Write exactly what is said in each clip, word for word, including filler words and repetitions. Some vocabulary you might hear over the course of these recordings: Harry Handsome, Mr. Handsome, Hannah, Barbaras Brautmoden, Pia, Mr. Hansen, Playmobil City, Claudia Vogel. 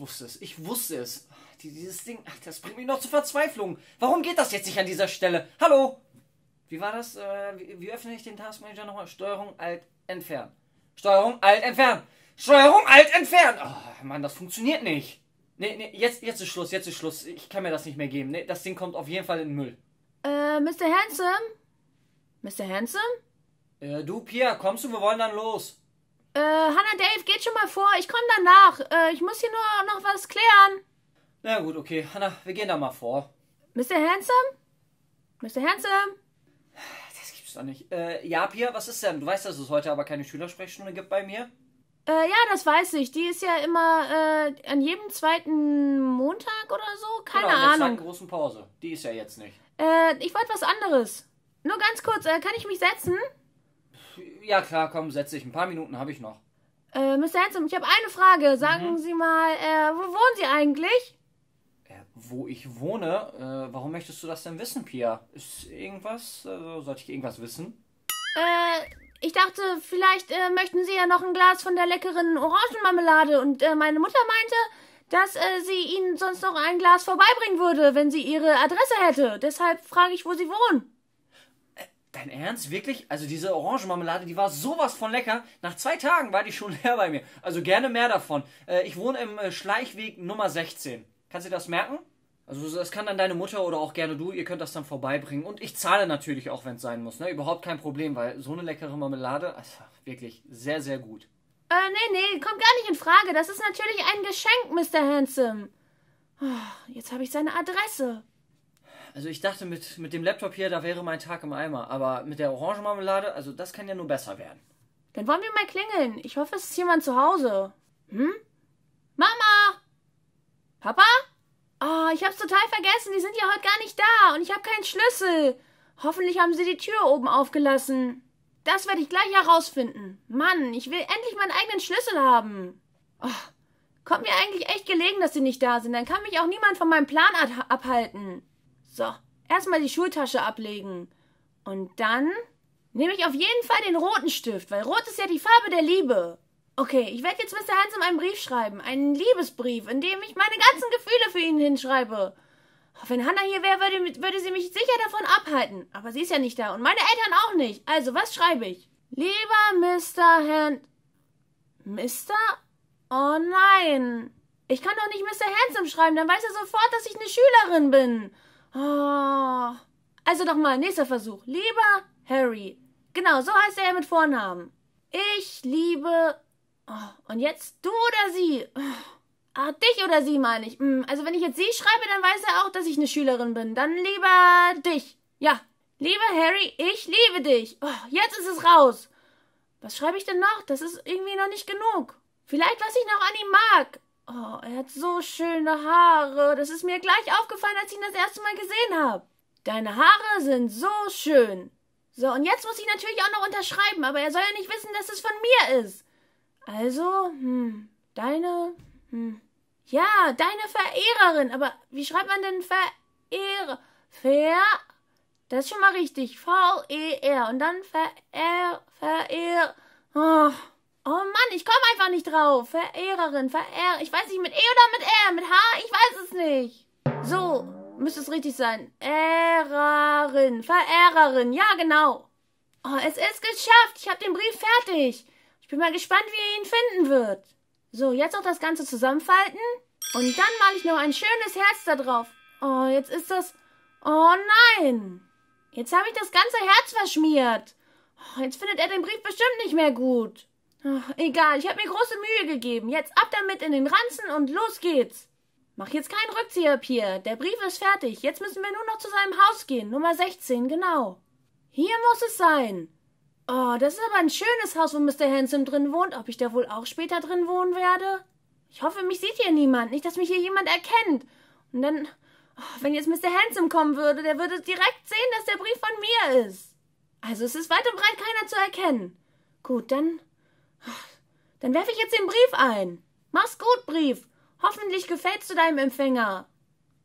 wusste es. Ich wusste es. Ach, dieses Ding, ach, das bringt mich noch zur Verzweiflung. Warum geht das jetzt nicht an dieser Stelle? Hallo? Wie war das? Äh, wie, wie öffne ich den Taskmanager nochmal? Steuerung, Alt, Entfernen. Steuerung, Alt, Entfernen. Steuerung, Alt, Entfernen. Oh, Mann, das funktioniert nicht. Nee, nee, jetzt, jetzt ist Schluss, jetzt ist Schluss. Ich kann mir das nicht mehr geben. Nee, das Ding kommt auf jeden Fall in den Müll. Äh, Mister Handsome? Mister Handsome? Äh, du, Pia, kommst du? Wir wollen dann los. Äh, Hannah, Dave, geht schon mal vor. Ich komme danach. Äh, ich muss hier nur noch was klären. Na gut, okay. Hannah, wir gehen da mal vor. Mister Handsome? Mister Handsome? Das gibt's doch nicht. Äh, ja, Pia, was ist denn? Du weißt, dass es heute aber keine Schülersprechstunde gibt bei mir? Äh, ja, das weiß ich. Die ist ja immer, äh, an jedem zweiten Montag oder so. Keine genau, Ahnung. Genau, in der großen Pause. Die ist ja jetzt nicht. Äh, ich wollte was anderes. Nur ganz kurz, äh, kann ich mich setzen? Ja klar, komm, setz dich. Ein paar Minuten habe ich noch. Äh, Mister Handsome, ich habe eine Frage. Sagen mhm. Sie mal, äh, wo wohnen Sie eigentlich? Äh, wo ich wohne? Äh, warum möchtest du das denn wissen, Pia? Ist irgendwas? Äh, sollte ich irgendwas wissen? Äh, ich dachte, vielleicht äh, möchten Sie ja noch ein Glas von der leckeren Orangenmarmelade. Und äh, meine Mutter meinte, dass äh, sie Ihnen sonst noch ein Glas vorbeibringen würde, wenn sie Ihre Adresse hätte. Deshalb frage ich, wo Sie wohnen. Dein Ernst? Wirklich? Also diese Orangenmarmelade, die war sowas von lecker. Nach zwei Tagen war die schon leer bei mir. Also gerne mehr davon. Äh, ich wohne im äh, Schleichweg Nummer sechzehn. Kannst du das merken? Also das kann dann deine Mutter oder auch gerne du. Ihr könnt das dann vorbeibringen. Und ich zahle natürlich auch, wenn es sein muss. Ne? Überhaupt kein Problem, weil so eine leckere Marmelade, also wirklich sehr, sehr gut. Äh, nee, nee, kommt gar nicht in Frage. Das ist natürlich ein Geschenk, Mister Handsome. Oh, jetzt habe ich seine Adresse. Also ich dachte, mit, mit dem Laptop hier, da wäre mein Tag im Eimer. Aber mit der Orangenmarmelade, also das kann ja nur besser werden. Dann wollen wir mal klingeln. Ich hoffe, es ist jemand zu Hause. Hm? Mama! Papa? Oh, ich hab's total vergessen. Die sind ja heute gar nicht da. Und ich habe keinen Schlüssel. Hoffentlich haben sie die Tür oben aufgelassen. Das werde ich gleich herausfinden. Mann, ich will endlich meinen eigenen Schlüssel haben. Oh, kommt mir eigentlich echt gelegen, dass sie nicht da sind. Dann kann mich auch niemand von meinem Plan abhalten. So, erstmal die Schultasche ablegen. Und dann nehme ich auf jeden Fall den roten Stift, weil rot ist ja die Farbe der Liebe. Okay, ich werde jetzt Mister Hansen einen Brief schreiben. Einen Liebesbrief, in dem ich meine ganzen Gefühle für ihn hinschreibe. Wenn Hannah hier wäre, würde, würde sie mich sicher davon abhalten. Aber sie ist ja nicht da und meine Eltern auch nicht. Also, was schreibe ich? Lieber Mister Hand... Mister? Oh nein. Ich kann doch nicht Mister Handsome schreiben, dann weiß er sofort, dass ich eine Schülerin bin. Oh. Also nochmal, nächster Versuch. Lieber Harry. Genau, so heißt er ja mit Vornamen. Ich liebe... Oh. Und jetzt du oder sie? Ah, dich oder sie meine ich. Also wenn ich jetzt sie schreibe, dann weiß er auch, dass ich eine Schülerin bin. Dann lieber dich. Ja, lieber Harry, ich liebe dich. Oh, jetzt ist es raus. Was schreibe ich denn noch? Das ist irgendwie noch nicht genug. Vielleicht, was ich noch an ihm mag. Oh, er hat so schöne Haare. Das ist mir gleich aufgefallen, als ich ihn das erste Mal gesehen habe. Deine Haare sind so schön. So, und jetzt muss ich natürlich auch noch unterschreiben, aber er soll ja nicht wissen, dass es von mir ist. Also, hm, deine, hm. Ja, deine Verehrerin. Aber wie schreibt man denn Verehrer? Ver, das ist schon mal richtig. V E R. Und dann Verehr, Verehr. Oh. Oh Mann, ich komme einfach nicht drauf. Verehrerin, Verehr... Ich weiß nicht, mit E oder mit R? Mit H? Ich weiß es nicht. So, müsste es richtig sein. Ehrerin, Verehrerin. Ja, genau. Oh, es ist geschafft. Ich habe den Brief fertig. Ich bin mal gespannt, wie er ihn finden wird. So, jetzt noch das Ganze zusammenfalten. Und dann male ich noch ein schönes Herz da drauf. Oh, jetzt ist das... Oh nein. Jetzt habe ich das ganze Herz verschmiert. Oh, jetzt findet er den Brief bestimmt nicht mehr gut. Ach, egal, ich habe mir große Mühe gegeben. Jetzt ab damit in den Ranzen und los geht's. Mach jetzt keinen Rückzieher, Pia. Der Brief ist fertig. Jetzt müssen wir nur noch zu seinem Haus gehen. Nummer sechzehn, genau. Hier muss es sein. Oh, das ist aber ein schönes Haus, wo Mister Handsome drin wohnt. Ob ich da wohl auch später drin wohnen werde? Ich hoffe, mich sieht hier niemand. Nicht, dass mich hier jemand erkennt. Und dann, oh, wenn jetzt Mister Handsome kommen würde, der würde direkt sehen, dass der Brief von mir ist. Also es ist weit und breit keiner zu erkennen. Gut, dann... Dann werfe ich jetzt den Brief ein. Mach's gut, Brief. Hoffentlich gefällst du deinem Empfänger.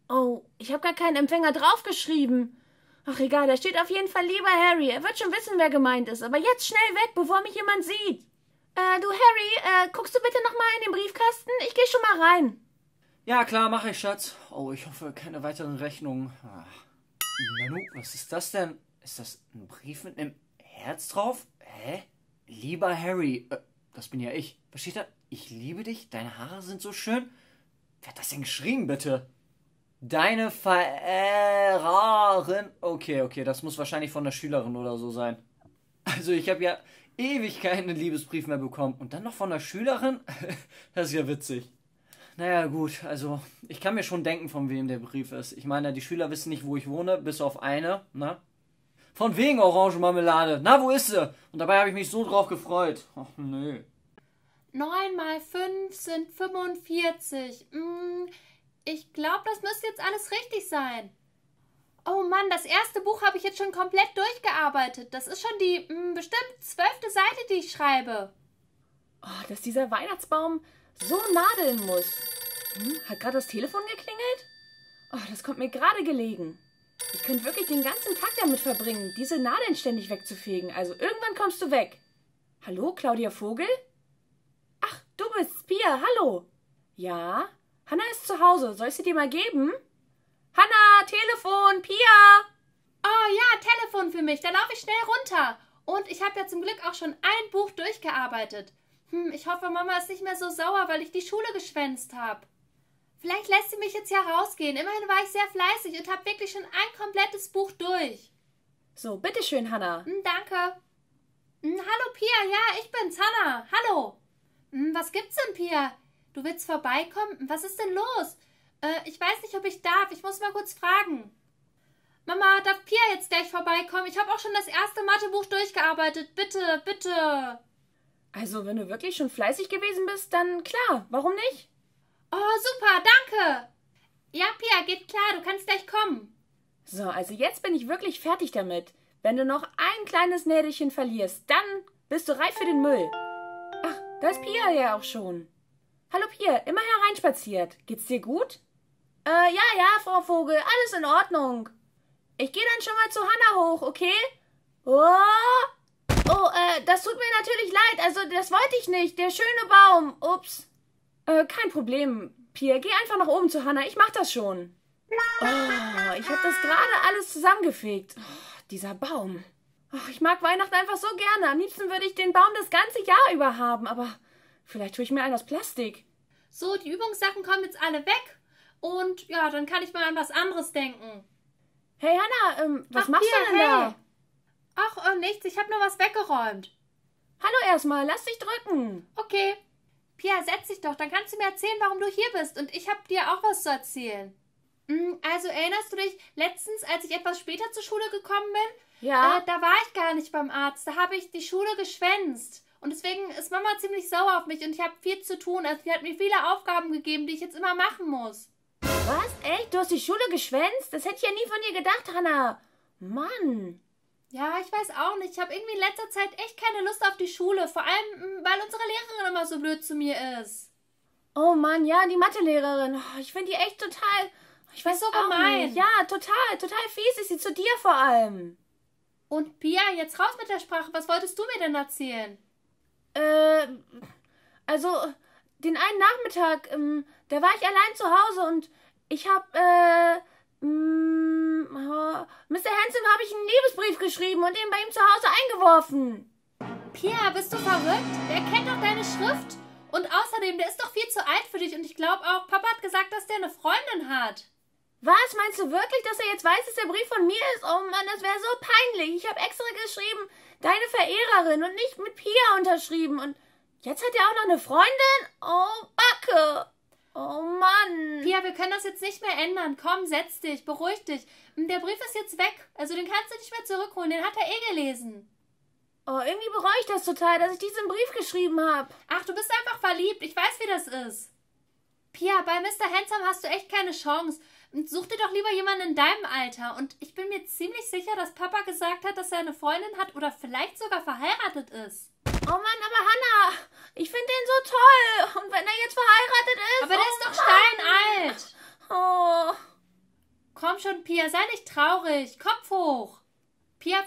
Oh, ich habe gar keinen Empfänger draufgeschrieben. Ach egal, da steht auf jeden Fall lieber Harry. Er wird schon wissen, wer gemeint ist. Aber jetzt schnell weg, bevor mich jemand sieht. Äh, du Harry, äh, guckst du bitte nochmal in den Briefkasten? Ich gehe schon mal rein. Ja, klar, mache ich, Schatz. Oh, ich hoffe, keine weiteren Rechnungen. Ach. Nanu, was ist das denn? Ist das ein Brief mit einem Herz drauf? Hä? Lieber Harry, äh, das bin ja ich. Was steht da? Ich liebe dich, deine Haare sind so schön. Wer hat das denn geschrieben, bitte? Deine Verehrerin. Okay, okay, das muss wahrscheinlich von der Schülerin oder so sein. Also ich habe ja ewig keinen Liebesbrief mehr bekommen. Und dann noch von der Schülerin? Das ist ja witzig. Naja, gut, also ich kann mir schon denken, von wem der Brief ist. Ich meine, die Schüler wissen nicht, wo ich wohne, bis auf eine, ne? Von wegen Orangenmarmelade. Na, wo ist sie? Und dabei habe ich mich so drauf gefreut. Ach, nö. neun mal fünf sind fünfundvierzig. Hm, ich glaube, das müsste jetzt alles richtig sein. Oh Mann, das erste Buch habe ich jetzt schon komplett durchgearbeitet. Das ist schon die hm, bestimmt zwölfte Seite, die ich schreibe. Oh, dass dieser Weihnachtsbaum so nadeln muss. Hm, hat gerade das Telefon geklingelt? Oh, das kommt mir gerade gelegen. Ich könnte wirklich den ganzen Tag damit verbringen, diese Nadeln ständig wegzufegen. Also irgendwann kommst du weg. Hallo, Claudia Vogel? Ach, du bist Pia, hallo. Ja, Hannah ist zu Hause. Soll ich sie dir mal geben? Hannah, Telefon, Pia! Oh ja, Telefon für mich. Da laufe ich schnell runter. Und ich habe ja zum Glück auch schon ein Buch durchgearbeitet. Hm, ich hoffe, Mama ist nicht mehr so sauer, weil ich die Schule geschwänzt habe. Vielleicht lässt sie mich jetzt ja rausgehen. Immerhin war ich sehr fleißig und habe wirklich schon ein komplettes Buch durch. So, bitteschön, Hannah. Hm, danke. Hm, hallo, Pia. Ja, ich bin's, Hannah. Hallo. Hm, was gibt's denn, Pia? Du willst vorbeikommen? Was ist denn los? Äh, ich weiß nicht, ob ich darf. Ich muss mal kurz fragen. Mama, darf Pia jetzt gleich vorbeikommen? Ich habe auch schon das erste Mathebuch durchgearbeitet. Bitte, bitte. Also, wenn du wirklich schon fleißig gewesen bist, dann klar, warum nicht? Oh, super, danke. Ja, Pia, geht klar, du kannst gleich kommen. So, also jetzt bin ich wirklich fertig damit. Wenn du noch ein kleines Nädelchen verlierst, dann bist du reif für den Müll. Ach, da ist Pia ja auch schon. Hallo Pia, immer hereinspaziert. Geht's dir gut? Äh, ja, ja, Frau Vogel, alles in Ordnung. Ich gehe dann schon mal zu Hannah hoch, okay? Oh! Oh, äh, das tut mir natürlich leid. Also, das wollte ich nicht. Der schöne Baum. Ups. Äh, kein Problem, Pia. Geh einfach nach oben zu Hannah. Ich mach das schon. Oh, ich hab das gerade alles zusammengefegt. Oh, dieser Baum. Oh, ich mag Weihnachten einfach so gerne. Am liebsten würde ich den Baum das ganze Jahr über haben. Aber vielleicht tue ich mir einen aus Plastik. So, die Übungssachen kommen jetzt alle weg. Und ja, dann kann ich mal an was anderes denken. Hey, Hannah, ähm, was Ach, machst Pia, du denn hey. da? Ach, oh, nichts. Ich habe nur was weggeräumt. Hallo erstmal. Lass dich drücken. Okay. Pia, setz dich doch. Dann kannst du mir erzählen, warum du hier bist. Und ich habe dir auch was zu erzählen. Also erinnerst du dich, letztens, als ich etwas später zur Schule gekommen bin? Ja. Äh, da war ich gar nicht beim Arzt. Da habe ich die Schule geschwänzt. Und deswegen ist Mama ziemlich sauer auf mich und ich habe viel zu tun. Also sie hat mir viele Aufgaben gegeben, die ich jetzt immer machen muss. Was? Echt? Du hast die Schule geschwänzt? Das hätte ich ja nie von dir gedacht, Hannah. Mann. Ja, ich weiß auch nicht. Ich habe irgendwie in letzter Zeit echt keine Lust auf die Schule. Vor allem, weil unsere Lehrerin immer so blöd zu mir ist. Oh Mann, ja, die Mathelehrerin. Ich finde die echt total... Ich weiß so gemein. Nicht. Ja, total, total fies ist sie zu dir vor allem. Und Pia, jetzt raus mit der Sprache. Was wolltest du mir denn erzählen? Äh, also, den einen Nachmittag, ähm, da war ich allein zu Hause und ich habe, äh... Mister Handsome habe ich einen Liebesbrief geschrieben und den bei ihm zu Hause eingeworfen. Pia, bist du verrückt? Der kennt doch deine Schrift. Und außerdem, der ist doch viel zu alt für dich. Und ich glaube auch, Papa hat gesagt, dass der eine Freundin hat. Was? Meinst du wirklich, dass er jetzt weiß, dass der Brief von mir ist? Oh Mann, das wäre so peinlich. Ich habe extra geschrieben, deine Verehrerin und nicht mit Pia unterschrieben. Und jetzt hat er auch noch eine Freundin? Oh, Backe. Oh Mann. Pia, wir können das jetzt nicht mehr ändern. Komm, setz dich, beruhig dich. Der Brief ist jetzt weg. Also den kannst du nicht mehr zurückholen. Den hat er eh gelesen. Oh, irgendwie bereue ich das total, dass ich diesen Brief geschrieben habe. Ach, du bist einfach verliebt. Ich weiß, wie das ist. Pia, bei Mister Handsome hast du echt keine Chance. Such dir doch lieber jemanden in deinem Alter. Und ich bin mir ziemlich sicher, dass Papa gesagt hat, dass er eine Freundin hat oder vielleicht sogar verheiratet ist. Oh Mann, aber Hannah, ich finde den so toll. Und wenn er jetzt verheiratet ist... Aber der oh ist doch steinalt. Oh. Komm schon, Pia, sei nicht traurig. Kopf hoch. Pia,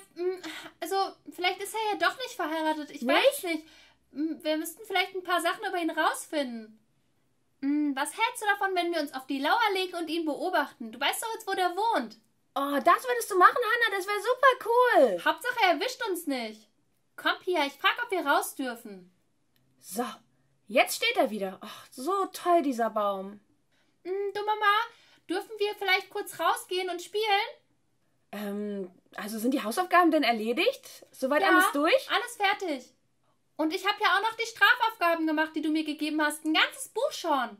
also vielleicht ist er ja doch nicht verheiratet. Ich nicht? weiß nicht. Wir müssten vielleicht ein paar Sachen über ihn rausfinden. Hm, was hältst du davon, wenn wir uns auf die Lauer legen und ihn beobachten? Du weißt doch jetzt, wo der wohnt. Oh, das würdest du machen, Hannah. Das wäre super cool. Hauptsache, er erwischt uns nicht. Komm, Pia, ich frage, ob wir raus dürfen. So, jetzt steht er wieder. Ach, so toll, dieser Baum. Hm, du Mama, dürfen wir vielleicht kurz rausgehen und spielen? Ähm, also sind die Hausaufgaben denn erledigt? Soweit ja, alles durch? Alles fertig. Und ich habe ja auch noch die Strafaufgaben gemacht, die du mir gegeben hast. Ein ganzes Buch schon.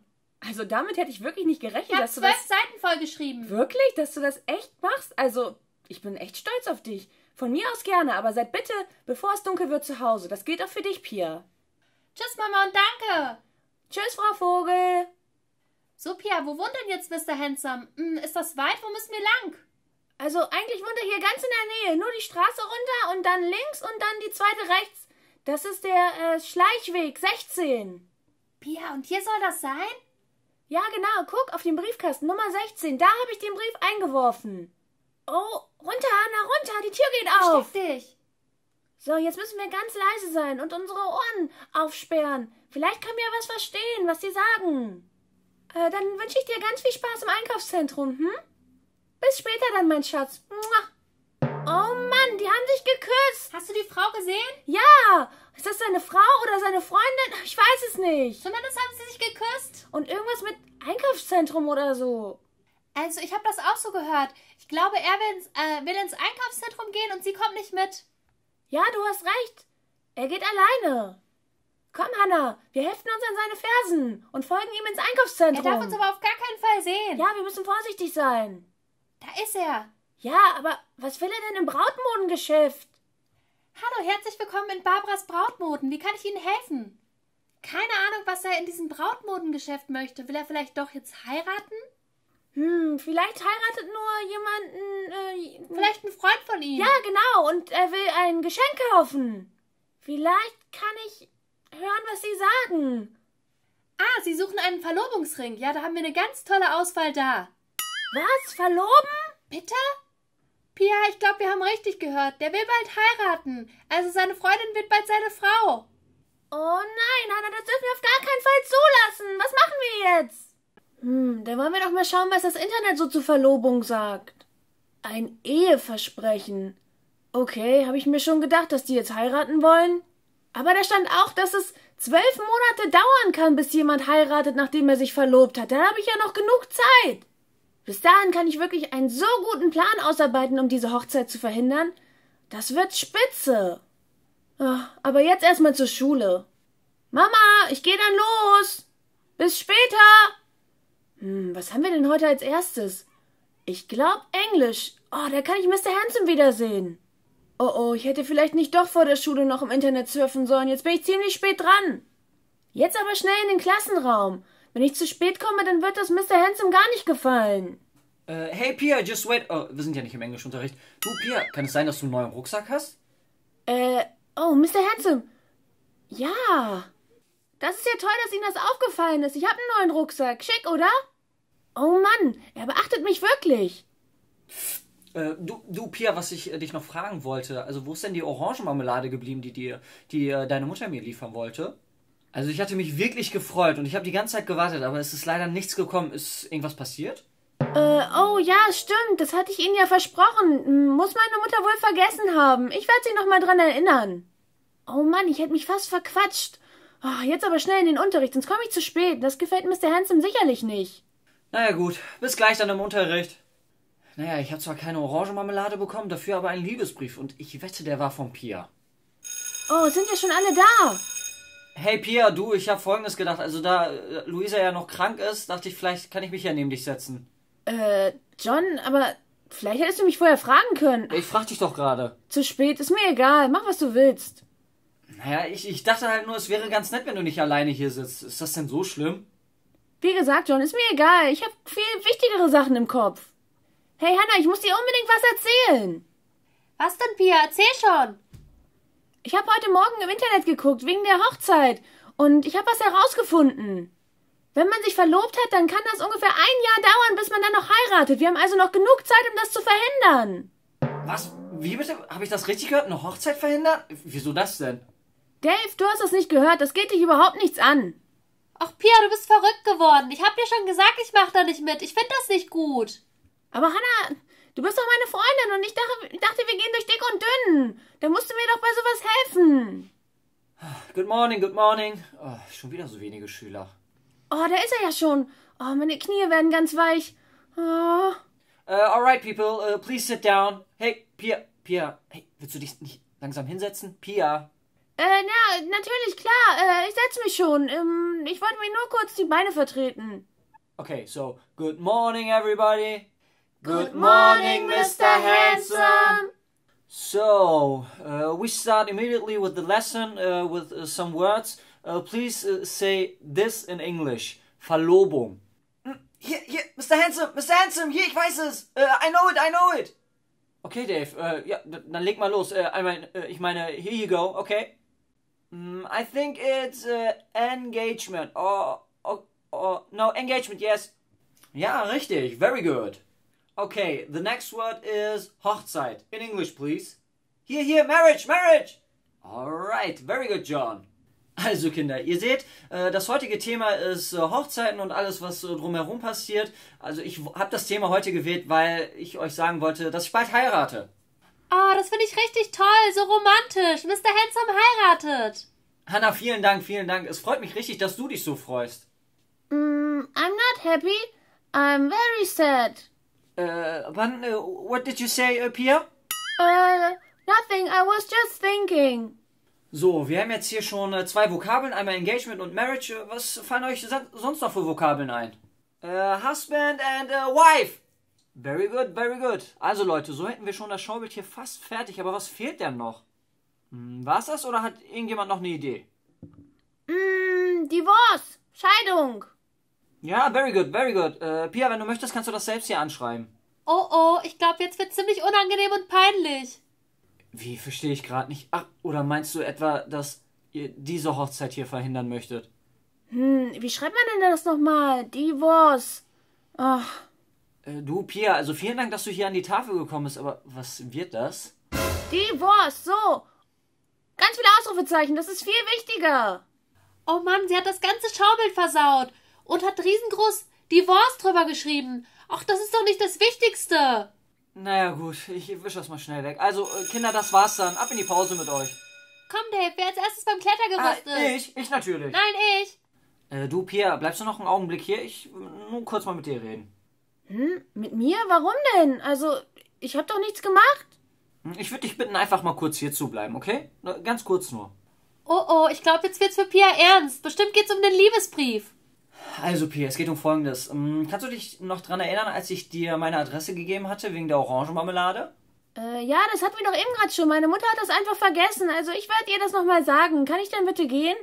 Also damit hätte ich wirklich nicht gerechnet, ich dass du das... Ich habe zwölf Seiten vollgeschrieben. Wirklich? Dass du das echt machst? Also, ich bin echt stolz auf dich. Von mir aus gerne, aber seid bitte, bevor es dunkel wird, zu Hause. Das gilt auch für dich, Pia. Tschüss, Mama, und danke. Tschüss, Frau Vogel. So, Pia, wo wohnt denn jetzt Mister Handsome? Hm, ist das weit? Wo müssen wir lang? Also, eigentlich wohnt er hier ganz in der Nähe. Nur die Straße runter und dann links und dann die zweite rechts. Das ist der äh, Schleichweg sechzehn. Pia, und hier soll das sein? Ja, genau. Guck, auf den Briefkasten, Nummer sechzehn. Da habe ich den Brief eingeworfen. Oh, runter, Hannah, runter. Die Tür geht auf. Versteck dich. So, jetzt müssen wir ganz leise sein und unsere Ohren aufsperren. Vielleicht können wir was verstehen, was die sagen. Äh, dann wünsche ich dir ganz viel Spaß im Einkaufszentrum, hm? Bis später dann, mein Schatz. Mua. Oh Mann, die haben sich geküsst. Hast du die Frau gesehen? Ja. Ist das seine Frau oder seine Freundin? Ich weiß es nicht. Zumindest haben sie sich geküsst. Und irgendwas mit Einkaufszentrum oder so. Also, ich habe das auch so gehört. Ich glaube, er will ins, äh, will ins Einkaufszentrum gehen und sie kommt nicht mit. Ja, du hast recht. Er geht alleine. Komm, Hannah, wir heften uns an seine Fersen und folgen ihm ins Einkaufszentrum. Er darf uns aber auf gar keinen Fall sehen. Ja, wir müssen vorsichtig sein. Da ist er. Ja, aber was will er denn im Brautmodengeschäft? Hallo, herzlich willkommen in Barbaras Brautmoden. Wie kann ich Ihnen helfen? Keine Ahnung, was er in diesem Brautmodengeschäft möchte. Will er vielleicht doch jetzt heiraten? Hm, vielleicht heiratet nur jemanden... Äh, vielleicht ein Freund von ihm. Ja, genau. Und er will ein Geschenk kaufen. Vielleicht kann ich hören, was Sie sagen. Ah, Sie suchen einen Verlobungsring. Ja, da haben wir eine ganz tolle Auswahl da. Was? Verloben? Bitte? Pia, ich glaube, wir haben richtig gehört. Der will bald heiraten. Also seine Freundin wird bald seine Frau. Oh nein, Hannah, das dürfen wir auf gar keinen Fall zulassen. Was machen wir jetzt? Hm, dann wollen wir doch mal schauen, was das Internet so zur Verlobung sagt. Ein Eheversprechen. Okay, habe ich mir schon gedacht, dass die jetzt heiraten wollen. Aber da stand auch, dass es zwölf Monate dauern kann, bis jemand heiratet, nachdem er sich verlobt hat. Da habe ich ja noch genug Zeit. Bis dahin kann ich wirklich einen so guten Plan ausarbeiten, um diese Hochzeit zu verhindern. Das wird spitze. Ach, aber jetzt erstmal zur Schule. Mama, ich gehe dann los. Bis später. Hm, was haben wir denn heute als erstes? Ich glaube Englisch. Oh, da kann ich Mister Hansen wiedersehen. Oh oh, ich hätte vielleicht nicht doch vor der Schule noch im Internet surfen sollen. Jetzt bin ich ziemlich spät dran. Jetzt aber schnell in den Klassenraum. Wenn ich zu spät komme, dann wird das Mister Handsome gar nicht gefallen. Äh, hey Pia, just wait. Oh, wir sind ja nicht im Englischunterricht. Du, Pia, kann es sein, dass du einen neuen Rucksack hast? Äh, oh, Mister Handsome. Ja. Das ist ja toll, dass Ihnen das aufgefallen ist. Ich habe einen neuen Rucksack. Schick, oder? Oh Mann, er beachtet mich wirklich. Äh, du, du, Pia, was ich äh, dich noch fragen wollte. Also, wo ist denn die Orangenmarmelade geblieben, die dir, die äh, deine Mutter mir liefern wollte? Also ich hatte mich wirklich gefreut und ich habe die ganze Zeit gewartet, aber es ist leider nichts gekommen. Ist irgendwas passiert? Äh, oh ja, stimmt. Das hatte ich Ihnen ja versprochen. Muss meine Mutter wohl vergessen haben. Ich werde Sie nochmal dran erinnern. Oh Mann, ich hätte mich fast verquatscht. Oh, jetzt aber schnell in den Unterricht, sonst komme ich zu spät. Das gefällt Mister Handsome sicherlich nicht. Naja gut, bis gleich dann im Unterricht. Naja, ich habe zwar keine Orangenmarmelade bekommen, dafür aber einen Liebesbrief und ich wette, der war von Pia. Oh, sind ja schon alle da. Hey Pia, du, ich habe Folgendes gedacht. Also da Luisa ja noch krank ist, dachte ich, vielleicht kann ich mich ja neben dich setzen. Äh, John, aber vielleicht hättest du mich vorher fragen können. Ich frag dich doch gerade. Zu spät, ist mir egal. Mach, was du willst. Naja, ich, ich dachte halt nur, es wäre ganz nett, wenn du nicht alleine hier sitzt. Ist das denn so schlimm? Wie gesagt, John, ist mir egal. Ich habe viel wichtigere Sachen im Kopf. Hey Hannah, ich muss dir unbedingt was erzählen. Was denn, Pia? Erzähl schon. Ich habe heute Morgen im Internet geguckt, wegen der Hochzeit. Und ich habe was herausgefunden. Wenn man sich verlobt hat, dann kann das ungefähr ein Jahr dauern, bis man dann noch heiratet. Wir haben also noch genug Zeit, um das zu verhindern. Was? Wie bitte? Habe ich das richtig gehört? Eine Hochzeit verhindern? Wieso das denn? Dave, du hast das nicht gehört. Das geht dich überhaupt nichts an. Ach, Pia, du bist verrückt geworden. Ich hab dir schon gesagt, ich mach da nicht mit. Ich finde das nicht gut. Aber Hannah, du bist doch meine Freundin und ich dachte, ich dachte, wir gehen durch dick und dünn. Da musst du mir doch bei sowas helfen. Good morning, good morning. Oh, schon wieder so wenige Schüler. Oh, da ist er ja schon. Oh, meine Knie werden ganz weich. Oh. Uh, alright, people, uh, please sit down. Hey, Pia, Pia, hey, willst du dich nicht langsam hinsetzen? Pia. Äh, na, natürlich, klar. Äh, ich setze mich schon. Ähm, ich wollte mir nur kurz die Beine vertreten. Okay, so, good morning, everybody. Good morning, Mister Handsome. So, uh, we start immediately with the lesson, uh, with uh, some words. Uh, please uh, say this in English. Verlobung. Hier, hier, Mister Handsome, Mister Handsome, hier, ich weiß es. Uh, I know it, I know it. Okay, Dave, uh, ja, dann leg mal los. Uh, I mean, uh, ich meine, here you go, okay? Mm, I think it's uh, engagement. Oh, oh, oh, no, engagement, yes. Ja, richtig, very good. Okay, the next word is Hochzeit. In English, please. Hier, hier, marriage, marriage. Alright, very good, John. Also Kinder, ihr seht, das heutige Thema ist Hochzeiten und alles, was drumherum passiert. Also ich habe das Thema heute gewählt, weil ich euch sagen wollte, dass ich bald heirate. Oh, das finde ich richtig toll, so romantisch. Mister Handsome heiratet. Hannah, vielen Dank, vielen Dank. Es freut mich richtig, dass du dich so freust. Mm, I'm not happy. I'm very sad. Uh, but, uh, what did you say, uh, Pia? Uh, nothing. I was just thinking. So, wir haben jetzt hier schon äh, zwei Vokabeln, einmal Engagement und Marriage. Was fallen euch sonst noch für Vokabeln ein? Äh, Husband and äh, Wife. Very good, very good. Also Leute, so hätten wir schon das Schaubild hier fast fertig, aber was fehlt denn noch? Hm, war's das oder hat irgendjemand noch eine Idee? Mm, Divorce, Scheidung. Ja, very good, very good. Äh, Pia, wenn du möchtest, kannst du das selbst hier anschreiben. Oh oh, ich glaube, jetzt wird ziemlich unangenehm und peinlich. Wie, verstehe ich gerade nicht. Ach, oder meinst du etwa, dass ihr diese Hochzeit hier verhindern möchtet? Hm, wie schreibt man denn das nochmal? Divorce. Ach. Äh, du, Pia, also vielen Dank, dass du hier an die Tafel gekommen bist, aber was wird das? Divorce, so. Ganz viele Ausrufezeichen, das ist viel wichtiger. Oh Mann, sie hat das ganze Schaubild versaut und hat riesengroß Divorce drüber geschrieben. Ach, das ist doch nicht das Wichtigste. Naja gut, ich wische das mal schnell weg. Also, Kinder, das war's dann. Ab in die Pause mit euch. Komm, Dave, wer als erstes beim Klettergerüst ah, ist. Ich, ich natürlich. Nein, ich. Äh, du, Pia, bleibst du noch einen Augenblick hier? Ich nur kurz mal mit dir reden. Hm? Mit mir? Warum denn? Also, ich hab doch nichts gemacht. Ich würde dich bitten, einfach mal kurz hier zu bleiben, okay? Ganz kurz nur. Oh, oh, ich glaube, jetzt wird's für Pia ernst. Bestimmt geht's um den Liebesbrief. Also, Pia, es geht um Folgendes. Kannst du dich noch dran erinnern, als ich dir meine Adresse gegeben hatte, wegen der Orangenmarmelade? Äh, ja, das hatten wir doch eben gerade schon. Meine Mutter hat das einfach vergessen. Also, ich werde ihr das nochmal sagen. Kann ich denn bitte gehen?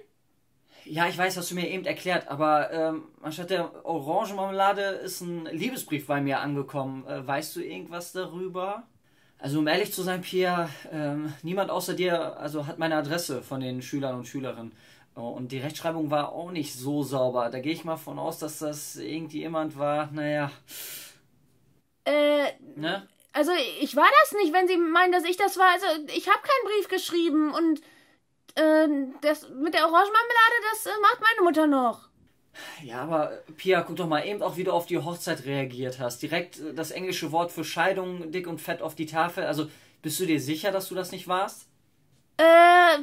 Ja, ich weiß, was du mir eben erklärt, aber ähm, anstatt der Orangenmarmelade ist ein Liebesbrief bei mir angekommen. Äh, weißt du irgendwas darüber? Also, um ehrlich zu sein, Pia, ähm, niemand außer dir also hat meine Adresse von den Schülern und Schülerinnen. Oh, und die Rechtschreibung war auch nicht so sauber. Da gehe ich mal von aus, dass das irgendwie jemand war, naja. Äh, ne? Also ich war das nicht, wenn Sie meinen, dass ich das war. Also ich habe keinen Brief geschrieben und äh, das mit der Orangenmarmelade, das äh, macht meine Mutter noch. Ja, aber Pia, guck doch mal eben auch, wie du auf die Hochzeit reagiert hast. Direkt das englische Wort für Scheidung dick und fett auf die Tafel. Also bist du dir sicher, dass du das nicht warst? Äh,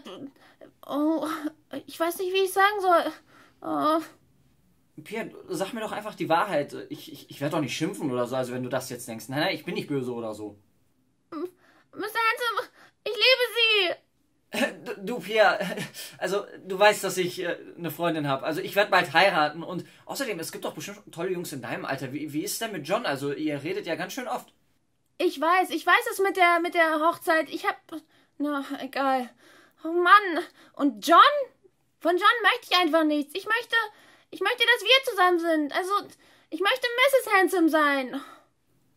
oh, ich weiß nicht, wie ich sagen soll. Oh. Pia, sag mir doch einfach die Wahrheit. Ich, ich, ich werde doch nicht schimpfen oder so, also wenn du das jetzt denkst. Nein, nein, ich bin nicht böse oder so. Mister Hansen, ich liebe Sie. Du, du, Pia, also du weißt, dass ich äh, eine Freundin habe. Also ich werde bald heiraten und außerdem, es gibt doch bestimmt tolle Jungs in deinem Alter. Wie, wie ist es denn mit John? Also ihr redet ja ganz schön oft. Ich weiß, ich weiß es mit der, mit der Hochzeit. Ich habe... Na, egal. Oh Mann. Und John? Von John möchte ich einfach nichts. Ich möchte, ich möchte, dass wir zusammen sind. Also, ich möchte Missus Handsome sein.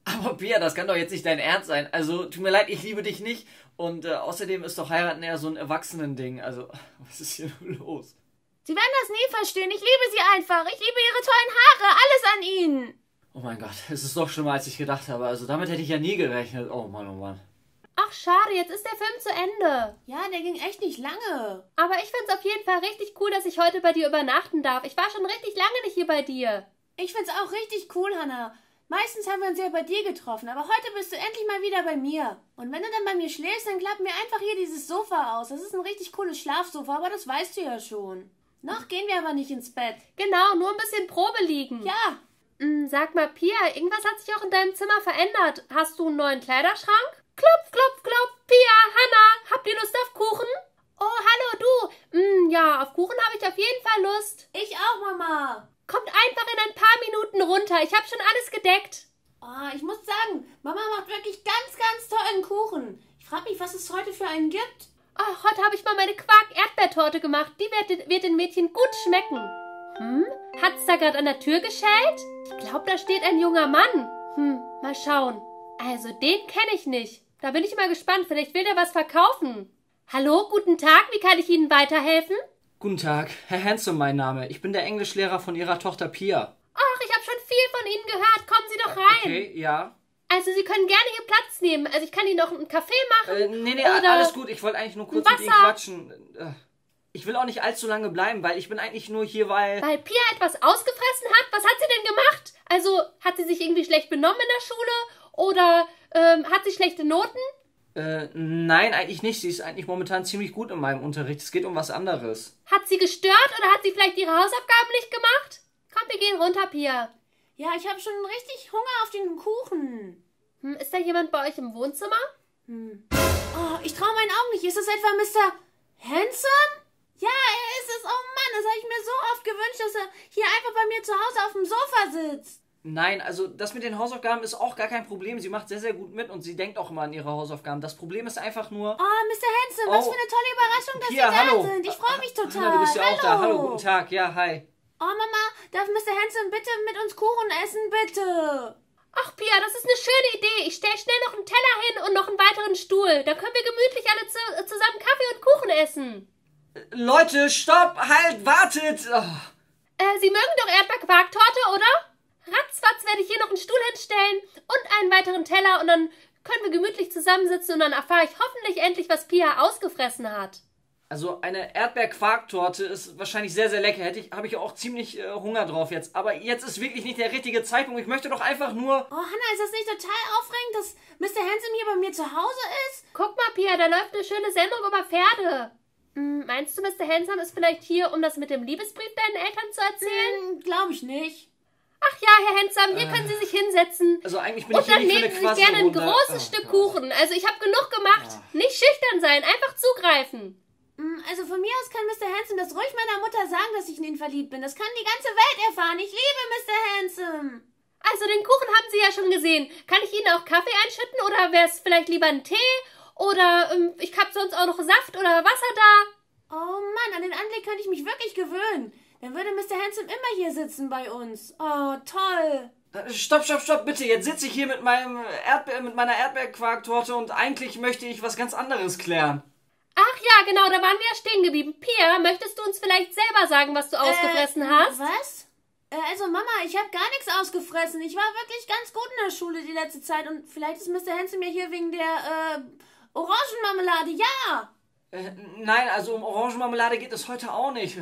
Aber Pia, das kann doch jetzt nicht dein Ernst sein. Also, tut mir leid, ich liebe dich nicht. Und äh, außerdem ist doch heiraten eher so ein Erwachsenending. Also, was ist hier nur los? Sie werden das nie verstehen. Ich liebe sie einfach. Ich liebe ihre tollen Haare. Alles an ihnen. Oh mein Gott, es ist doch schlimmer, als ich gedacht habe. Also, damit hätte ich ja nie gerechnet. Oh Mann, oh Mann. Ach, schade, jetzt ist der Film zu Ende. Ja, der ging echt nicht lange. Aber ich find's auf jeden Fall richtig cool, dass ich heute bei dir übernachten darf. Ich war schon richtig lange nicht hier bei dir. Ich find's auch richtig cool, Hannah. Meistens haben wir uns ja bei dir getroffen, aber heute bist du endlich mal wieder bei mir. Und wenn du dann bei mir schläfst, dann klappen wir einfach hier dieses Sofa aus. Das ist ein richtig cooles Schlafsofa, aber das weißt du ja schon. Noch gehen wir aber nicht ins Bett. Genau, nur ein bisschen Probe liegen. Ja. Hm, sag mal, Pia, irgendwas hat sich auch in deinem Zimmer verändert. Hast du einen neuen Kleiderschrank? Klopf, klopf, klopf, Pia, Hannah, habt ihr Lust auf Kuchen? Oh, hallo, du. Mm, ja, auf Kuchen habe ich auf jeden Fall Lust. Ich auch, Mama. Kommt einfach in ein paar Minuten runter, ich habe schon alles gedeckt. Oh, ich muss sagen, Mama macht wirklich ganz, ganz tollen Kuchen. Ich frage mich, was es heute für einen gibt. Oh, heute habe ich mal meine Quark-Erdbeertorte gemacht, die wird, wird den Mädchen gut schmecken. Hm, hat's da gerade an der Tür geschellt? Ich glaube, da steht ein junger Mann. Hm, mal schauen. Also, den kenne ich nicht. Da bin ich mal gespannt, vielleicht will der was verkaufen. Hallo, guten Tag, wie kann ich Ihnen weiterhelfen? Guten Tag, Herr Handsome mein Name. Ich bin der Englischlehrer von Ihrer Tochter Pia. Ach, ich habe schon viel von Ihnen gehört. Kommen Sie doch rein. Okay, ja. Also, Sie können gerne hier Platz nehmen. Also, ich kann Ihnen noch einen Kaffee machen. Äh, nee, nee, alles gut. Ich wollte eigentlich nur kurz mit Ihnen quatschen. Ich will auch nicht allzu lange bleiben, weil ich bin eigentlich nur hier, weil... Weil Pia etwas ausgefressen hat? Was hat sie denn gemacht? Also, hat sie sich irgendwie schlecht benommen in der Schule? Oder ähm, hat sie schlechte Noten? Äh, nein, eigentlich nicht. Sie ist eigentlich momentan ziemlich gut in meinem Unterricht. Es geht um was anderes. Hat sie gestört oder hat sie vielleicht ihre Hausaufgaben nicht gemacht? Komm, wir gehen runter, Pia. Ja, ich habe schon richtig Hunger auf den Kuchen. Hm, ist da jemand bei euch im Wohnzimmer? Hm. Oh, ich traue meinen Augen nicht. Ist das etwa Mister Handsome? Ja, er ist es. Oh Mann, das habe ich mir so oft gewünscht, dass er hier einfach bei mir zu Hause auf dem Sofa sitzt. Nein, also das mit den Hausaufgaben ist auch gar kein Problem. Sie macht sehr, sehr gut mit und sie denkt auch immer an ihre Hausaufgaben. Das Problem ist einfach nur... Oh, Mister Hansen, oh, was für eine tolle Überraschung, dass Pia, Sie da hallo. sind. Ich freue mich total. Hannah, du bist ja hallo. auch da. Hallo, guten Tag. Ja, hi. Oh, Mama, darf Mister Hansen bitte mit uns Kuchen essen, bitte? Ach, Pia, das ist eine schöne Idee. Ich stelle schnell noch einen Teller hin und noch einen weiteren Stuhl. Dann können wir gemütlich alle zu zusammen Kaffee und Kuchen essen. Leute, stopp, halt, wartet. Oh. Äh, Sie mögen doch Erdbeerquarktorte, oder? Ratzfatz werde ich hier noch einen Stuhl hinstellen und einen weiteren Teller und dann können wir gemütlich zusammensitzen und dann erfahre ich hoffentlich endlich, was Pia ausgefressen hat. Also eine Erdbeerquarktorte ist wahrscheinlich sehr, sehr lecker. Hätte ich, habe ich auch ziemlich äh, Hunger drauf jetzt. Aber jetzt ist wirklich nicht der richtige Zeitpunkt. Ich möchte doch einfach nur... Oh, Hannah, ist das nicht total aufregend, dass Mister Handsome hier bei mir zu Hause ist? Guck mal, Pia, da läuft eine schöne Sendung über Pferde. Hm, meinst du, Mister Handsome ist vielleicht hier, um das mit dem Liebesbrief deinen Eltern zu erzählen? Hm, glaube ich nicht. Ach ja, Herr Handsome, hier äh, können Sie sich hinsetzen. Also eigentlich bin ich hier nicht für eine Quasselrunde. Und dann nehmen Sie sich gerne ein großes oh, Stück Gott. Kuchen. Also ich habe genug gemacht. Ja. Nicht schüchtern sein, einfach zugreifen. Also von mir aus kann Mister Handsome das ruhig meiner Mutter sagen, dass ich in ihn verliebt bin. Das kann die ganze Welt erfahren. Ich liebe Mister Handsome. Also den Kuchen haben Sie ja schon gesehen. Kann ich Ihnen auch Kaffee einschütten oder wäre es vielleicht lieber ein Tee? Oder ähm, ich habe sonst auch noch Saft oder Wasser da. Oh Mann, an den Anblick könnte ich mich wirklich gewöhnen. Dann würde Mister Handsome immer hier sitzen bei uns. Oh, toll. Stopp, stopp, stopp, bitte. Jetzt sitze ich hier mit, meinem Erdbe mit meiner Erdbeerquarktorte und eigentlich möchte ich was ganz anderes klären. Ach ja, genau, da waren wir ja stehen geblieben. Pia, möchtest du uns vielleicht selber sagen, was du äh, ausgefressen hast? Was? Äh, also Mama, ich habe gar nichts ausgefressen. Ich war wirklich ganz gut in der Schule die letzte Zeit und vielleicht ist Mister Handsome ja hier wegen der äh, Orangenmarmelade. Ja! Nein, also um Orangenmarmelade geht es heute auch nicht.